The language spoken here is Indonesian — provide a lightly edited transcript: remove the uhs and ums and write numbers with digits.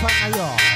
Pak Ayo.